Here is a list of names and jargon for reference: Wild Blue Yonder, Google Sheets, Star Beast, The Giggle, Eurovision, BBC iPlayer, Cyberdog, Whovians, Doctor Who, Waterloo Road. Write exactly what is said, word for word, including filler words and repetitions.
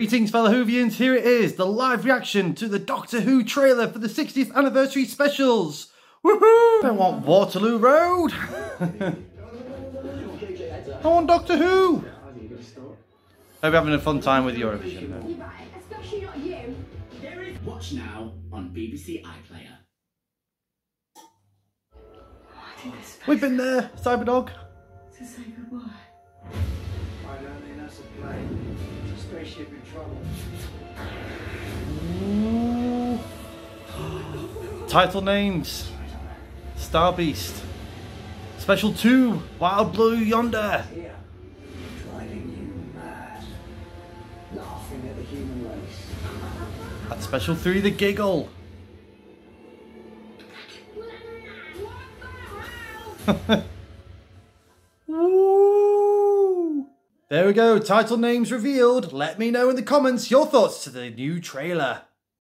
Greetings fellow Whovians, here it is, the live reaction to the Doctor Who trailer for the sixtieth anniversary specials. Woohoo! I want Waterloo Road! I want Doctor Who! Hope you're having a fun time with Eurovision then. Especially not you. Watch now on B B C iPlayer. We've been there, Cyberdog. To say goodbye. Spaceship in trouble. Title names: Star Beast. Special two: Wild Blue Yonder. Here, driving you mad, laughing at the human race. At Special three: The Giggle. There we go, title names revealed. Let me know in the comments your thoughts to the new trailer.